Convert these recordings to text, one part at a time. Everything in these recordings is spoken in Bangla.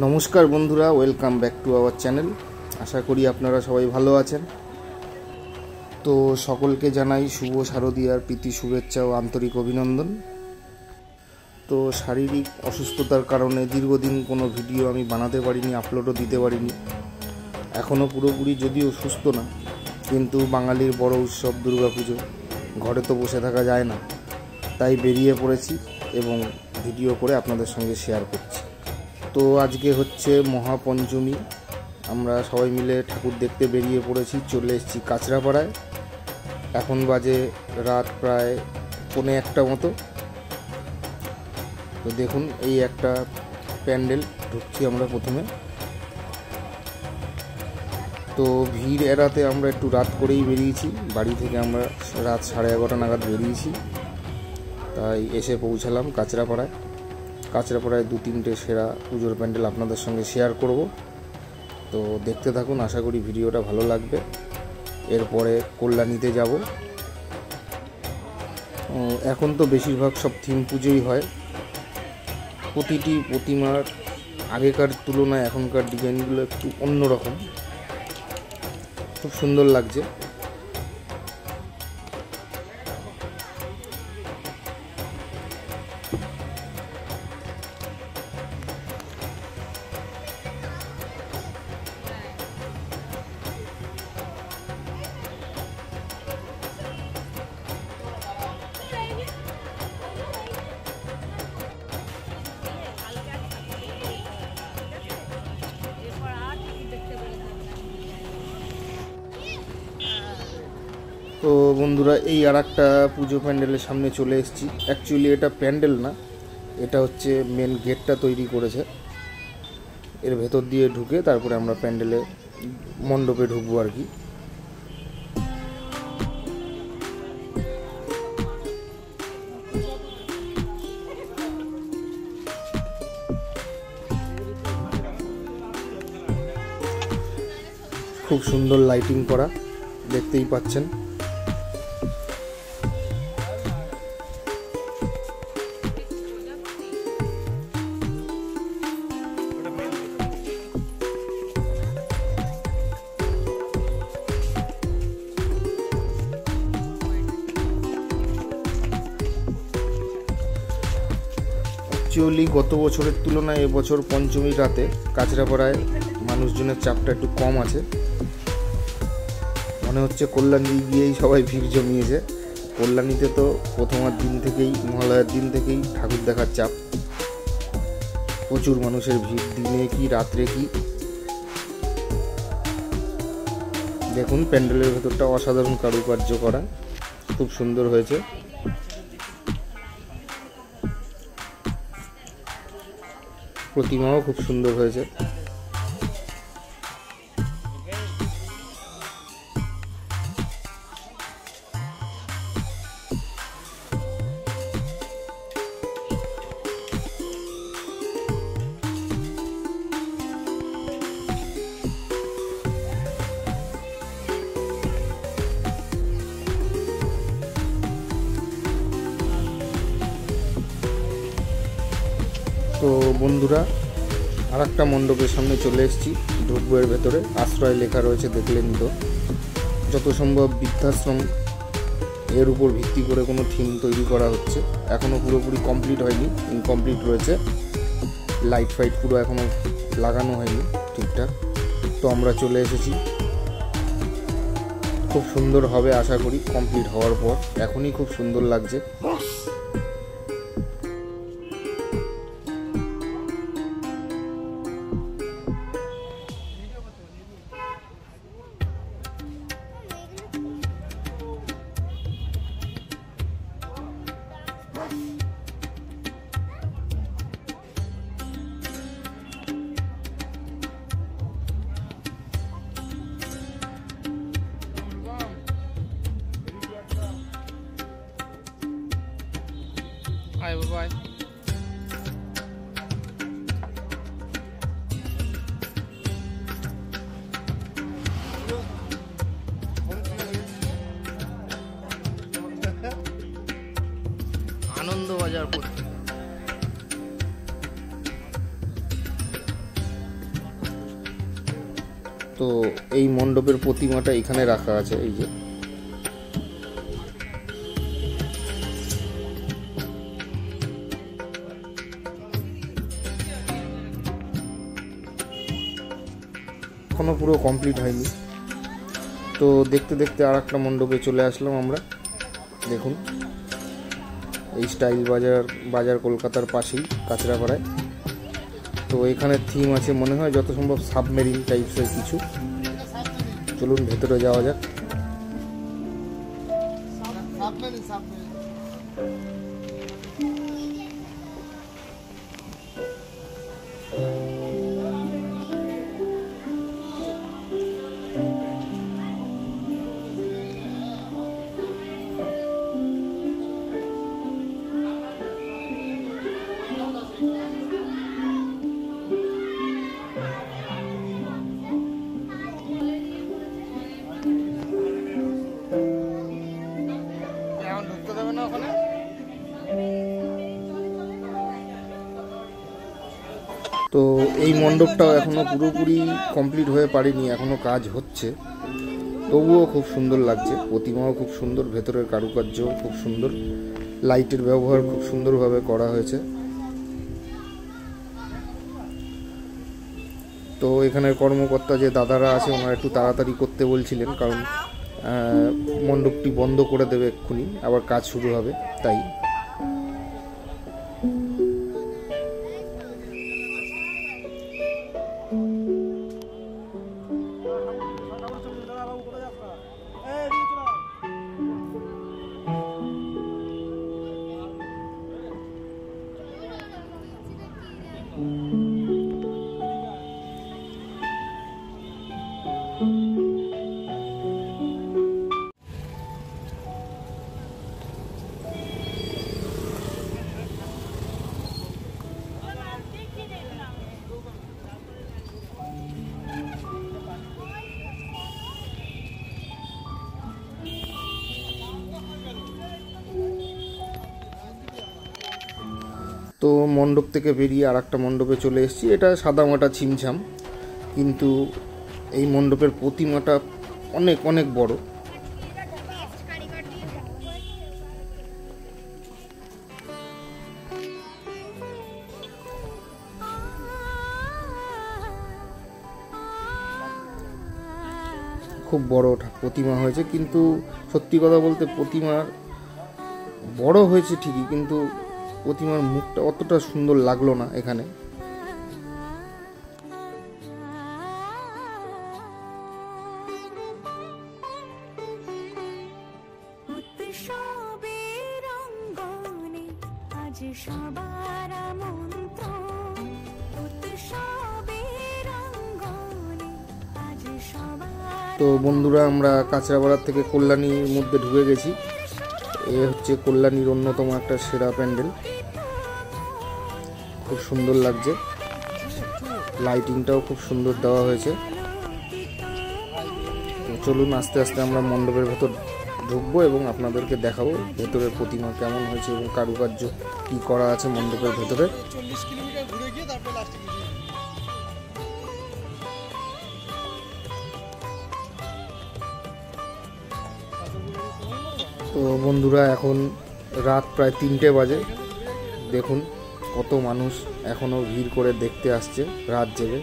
नमस्कार बंधुरा welcome back to our channel. आशा करी आपनारा सबाई भालो आछेन। तो सकलके जानाई शुभ शारदियार प्रीति शुभेच्छा और आंतरिक अभिनंदन। तो शारीरिक असुस्थतार कारणे दीर्घदिन कोनो भिडियो आमी बानाते पारिनी, आपलोडो दिते पारिनी। एखोनो पुरोपुरी यदिओ सुस्थ ना, किन्तु बांगालिर बड़ उत्सव दुर्गा पुजो, घरे तो बसे थाका जाय ना, ताई बेरिये पड़ेछि एबं भिडियो करे आपनादेर संगे शेयर करछि। तो आज के हे महापंचमी, सबाई मिले ठाकुर देखते बेरिये पड़ेछि। चले एसेछि काचरापाड़ाय। एखन बाजे रात प्राय पौने एकटा मतो। तो देखुन एई एकटा पैंडेल ढुकछि आमरा प्रथमे। तो भीड़ एड़ाते आमरा एकटु रात करेई बेरियेछि, बाड़ी थेके आमरा रात 11:30 नागाद बेरियेछि। ताई एसे पौंछालाम काचरापाड़ाय। काचरापाड़ाय दो तीनटे सेरा पुजोर पैंडल आपनादेर संगे शेयर करब। तो देखते थाकुन, आशा करी भिडियोटा भालो लागबे। एरपरे कल्याणीते जाब। एखन तो बेशिरभाग सब थीम पुजोई हय। प्रतिटी प्रतिमार आगेकार तुलनाय एखनकार डिजाइनगुलो एकटु अन्यरकम, खूब सुंदर लागछे। तो बंधुरा ये आरेकटा पुजो पैंडल सामने चले एसेछि। एक्चुअली एटा पैंडल ना, एटा होच्छे मेन गेटटा तैरी करेछे। एर भेतर दिए ढुके तारपरे आमरा पैंडले मंडपे ढुकबो आर कि। खूब सुंदर लाइटिंग करा देखतेई पाच्छेन। एक्चुअली गत बছরের तुलनाय এবছর पंचमी राते কাচরাপাড়ায় মানুষজনের চাপটা একটু কম আছে। মনে হচ্ছে কল্যাণী গিয়েই সবাই ভিড় জমিয়েছে। কল্যাণীতে তো প্রথমার দিন থেকেই, মহালয়ার দিন থেকেই ঠাকুর দেখার চাপ, প্রচুর মানুষের ভিড়, দিনে কি রাত্রে কি। দেখুন প্যান্ডেলের ভেতরটা অসাধারণ কারুকার্য করা, খুব সুন্দর হয়েছে। प्रतिमाओ खूब सुंदर हो। तो बंधुरा आरेकटा मंडपेर सामने चले एसेछि। ढुकबोर भेतरे आश्रय लेखा रयेछे, देखलेन तो। जत सम्भव वृद्धाश्रम एर उपर भित्ति करे कोनो थीम तैरी करा हच्छे। एखोनो पुरोपुरी कमप्लीट हयनि, इनकमप्लीट रयेछे। लाइट फाइट पुरो एखोनो लागानो हयनि ठीकठाक। तो आमरा चले एसेछि, खूब सुंदर हबे आशा करी कमप्लीट हওয়ার পর। एखोनই खूब सुंदर लागছে। Hi, bye-bye. आनंद बाजार। তো এই মণ্ডপের প্রতিমাটা এখানে রাখা আছে। এই যে এখনো পুরো কমপ্লিট হয়নি। তো দেখতে দেখতে আর একটা মণ্ডপে চলে আসলাম আমরা। দেখুন এই স্টাইল বাজার কলকাতার পাশেই কাচরাপাড়ায়। তো এখানে থিম আছে মনে হয় যত সম্ভব সাবমেরিন টাইপসের কিছু। চলুন ভেতরে যাওয়া যাক। তো এই মণ্ডপটাও এখনও পুরোপুরি কমপ্লিট হয়ে পারেনি, এখনও কাজ হচ্ছে। তবুও খুব সুন্দর লাগছে, প্রতিমাও খুব সুন্দর, ভেতরের কারুকার্য খুব সুন্দর, লাইটের ব্যবহার খুব সুন্দরভাবে করা হয়েছে। তো এখানের কর্মকর্তা যে দাদারা আছে ওনারা একটু তাড়াতাড়ি করতে বলছিলেন, কারণ মণ্ডপটি বন্ধ করে দেবে এক্ষুনি, আবার কাজ শুরু হবে। তাই তো মণ্ডপ থেকে বেরিয়ে আর একটা মণ্ডপে চলে এসেছি। এটা সাদামাটা ছিমছাম, কিন্তু এই মণ্ডপের প্রতিমাটা অনেক অনেক বড়। খুব বড় প্রতিমা হয়েছে, কিন্তু সত্যি কথা বলতে প্রতিমা বড় হয়েছে ঠিকই, কিন্তু প্রতিমার মুখটা অতটা সুন্দর লাগলো না এখানে। তো বন্ধুরা আমরা কাচরাপাড়া থেকে কল্যাণীর মধ্যে ঢুকে গেছি। এ হচ্ছে কল্যাণীর অন্যতম একটা সেরা প্যান্ডেল, খুব সুন্দর লাগছে, লাইটিংটাও খুব সুন্দর দেওয়া হয়েছে। চলুন আস্তে আস্তে আমরা মণ্ডপের ভেতর ঢুকবো এবং আপনাদেরকে দেখাবো ভেতরের প্রতিমা কেমন হয়েছে এবং কারুকার্য কি করা আছে মণ্ডপের ভেতরে। তো বন্ধুরা এখন রাত প্রায় 3টে বাজে। দেখুন কত মানুষ এখনো ভিড় করে দেখতে আসছে রাত জেগে।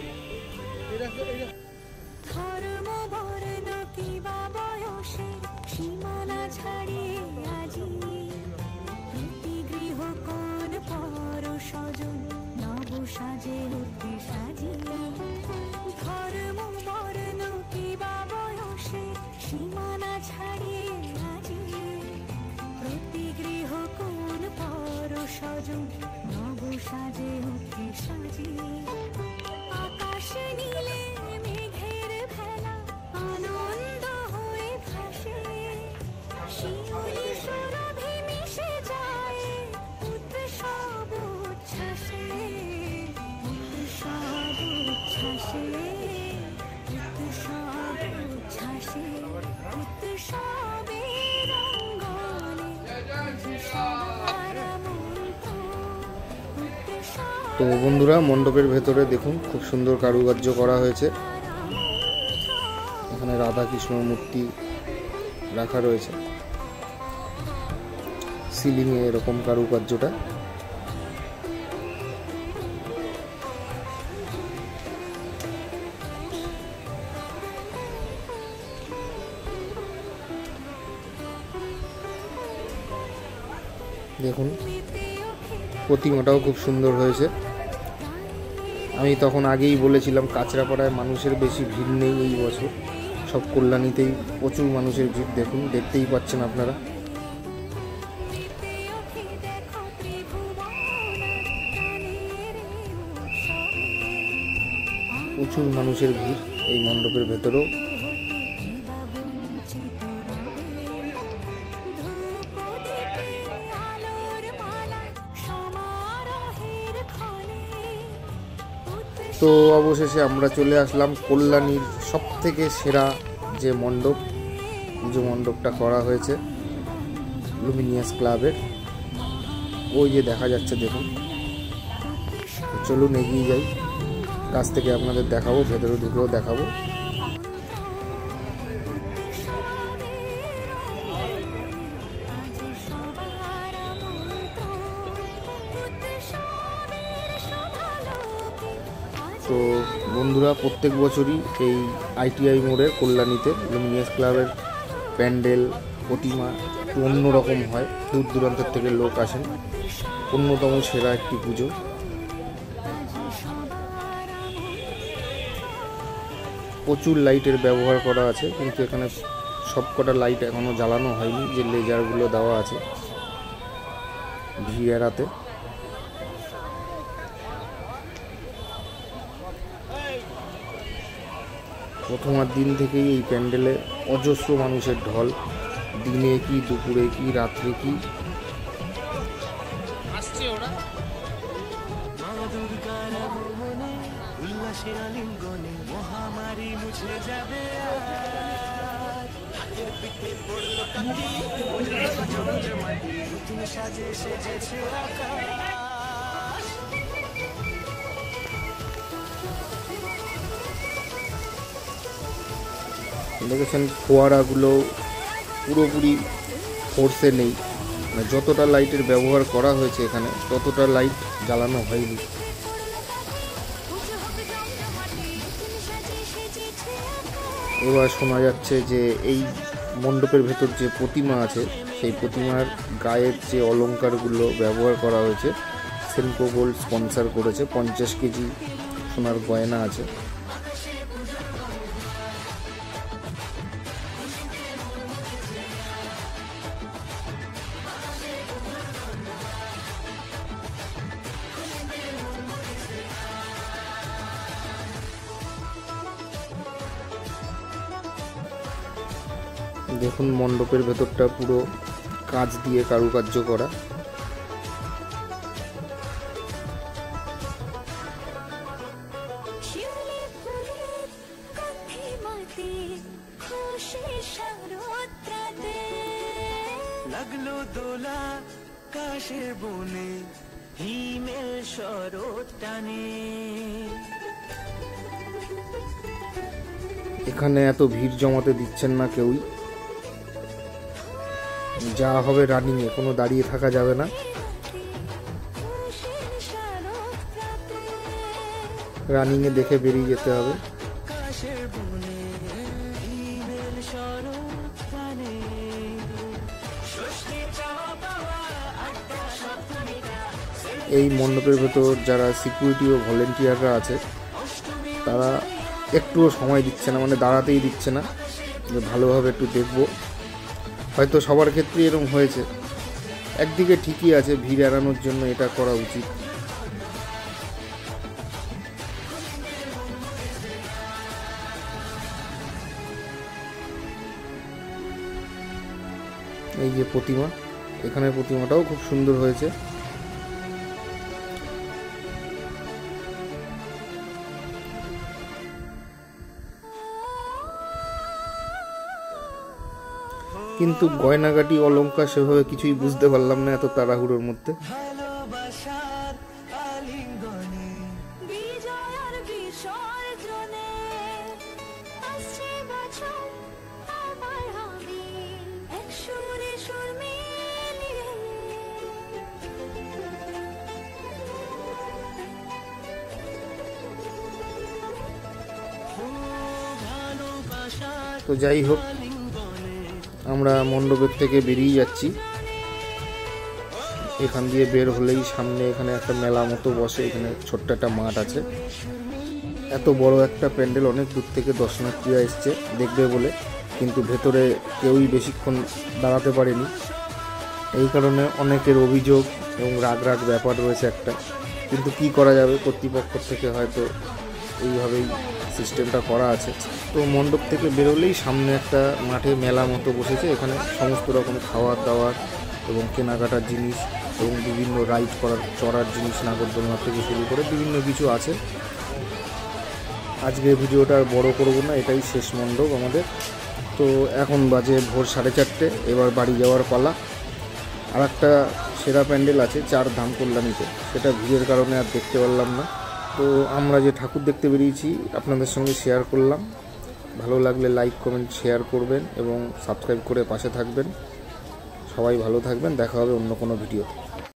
তো বন্ধুরা মণ্ডপের ভেতরে দেখুন খুব সুন্দর কারুকার্য করা হয়েছে। এখানে রাধা কৃষ্ণর মূর্তি রাখা রয়েছে। সিলিংয়ে এরকম কারুকার্যটা। দেখুন প্রতিমাটাও খুব সুন্দর হয়েছে। আমি তখন আগেই বলেছিলাম কাঁচরাপাড়ায় মানুষের বেশি ভিড় নেই এই বছর, সব কল্যাণীতেই প্রচুর মানুষের ভিড়। দেখুন দেখতেই পাচ্ছেন আপনারা। প্রচুর মানুষের ভিড় এই মণ্ডপের ভেতরেও। তো অবশেষে আমরা চলে আসলাম কল্যাণীর সবথেকে সেরা যে মণ্ডপ, পুজো মণ্ডপটা করা হয়েছে লুমিনিয়াস ক্লাবের, ওই যে দেখা যাচ্ছে দেখুন। চলুন এগিয়ে যাই, কাছ থেকে আপনাদের দেখাবো, ভেতরে ঢুকেও দেখাবো। তো বন্ধুরা, প্রত্যেক বছরই এই আইটিআই মোড়ের কল্যাণীতে লুমিনিয়াস ক্লাবের প্যান্ডেল প্রতিমা অন্য রকম হয়, দূর দূরান্তর থেকে লোক আসেন। অন্যতম সেরা একটি পুজো। প্রচুর লাইটের ব্যবহার করা আছে, কিন্তু এখানে সবকটা লাইট এখনও জ্বালানো হয়নি, যে লেজারগুলো দেওয়া আছে ভিড় এড়াতে। প্রথমার দিন থেকেই এই প্যান্ডেলে অজস্র মানুষের ঢল, দিনে কি দুপুরে কি রাত্রে কি। দেখেছেন ফোয়ারাগুলো পুরোপুরি ফোর্সে নেই, মানে যতটা লাইটের ব্যবহার করা হয়েছে এখানে ততটা লাইট জ্বালানো হয়নি। এবার শোনা যাচ্ছে যে এই মণ্ডপের ভেতর যে প্রতিমা আছে সেই প্রতিমার গায়ের যে অলঙ্কারগুলো ব্যবহার করা হয়েছে সেনকো গোল্ড স্পন্সার করেছে, 50 কেজি সোনার গয়না আছে। দেখুন মণ্ডপের ভেতরটা পুরো কাঁচ দিয়ে কারুকার্য করা। এখানে এত ভিড় জমাতে দিচ্ছেন না কেউই, যা হবে রানিংয়ে, কোনো দাঁড়িয়ে থাকা যাবে না। রানিংয়ে দেখে বেরিয়ে যেতে হবে। এই মণ্ডপের ভেতর যারা সিকিউরিটি ও ভলেন্টিয়াররা আছে তারা একটুও সময় দিচ্ছে না, মানে দাঁড়াতেই দিচ্ছে না, ভালোভাবে একটু দেখবো। হয়তো সবার ক্ষেত্রেই এরকম হয়েছে। একদিকে ঠিকই আছে, ভিড় এড়ানোর জন্য এটা করা উচিত। এই যে প্রতিমা, এখানে প্রতিমাটাও খুব সুন্দর হয়েছে। কিন্তু গয়নাগাটি অলঙ্কার সেভাবে কিছুই বুঝতে পারলাম না এত তাড়াহুড়োর মধ্যে। तो যাই হোক আমরা মণ্ডপের থেকে বেরিয়ে যাচ্ছি। এখান দিয়ে বের হলেই সামনে এখানে একটা মেলা মতো বসে, এখানে ছোট্ট একটা মাঠ আছে। এত বড় একটা প্যান্ডেল, অনেক দূর থেকে দর্শনার্থীরা এসছে দেখবে বলে, কিন্তু ভেতরে কেউই বেশিক্ষণ দাঁড়াতে পারেনি। এই কারণে অনেকের অভিযোগ এবং রাগ ব্যাপার রয়েছে একটা, কিন্তু কি করা যাবে, কর্তৃপক্ষ থেকে হয়তো এইভাবেই সিস্টেমটা করা আছে। তো মণ্ডপ থেকে বেরোলেই সামনে একটা মাঠে মেলা মতো বসেছে, এখানে সমস্ত রকম খাওয়ার দাওয়ার এবং কেনাকাটার জিনিস এবং বিভিন্ন রাইড করার চড়ার জিনিস, নাগরদোলনা থেকে শুরু করে বিভিন্ন কিছু আছে। আজকে ভিডিওটা আর বড়ো করবো না, এটাই শেষ মণ্ডপ আমাদের। তো এখন বাজে ভোর 4:30, এবার বাড়ি যাওয়ার পালা। আর একটা সেরা প্যান্ডেল আছে চার ধাম কল্যাণীতে, সেটা ভিড়ের কারণে আর দেখতে পারলাম না। তো আমরা যে ঠাকুর দেখতে বেরিয়েছি আপনাদের সঙ্গে শেয়ার করলাম। ভালো লাগলে লাইক কমেন্ট শেয়ার করবেন এবং সাবস্ক্রাইব করে পাশে থাকবেন। সবাই ভালো থাকবেন, দেখা হবে অন্য কোনো ভিডিও।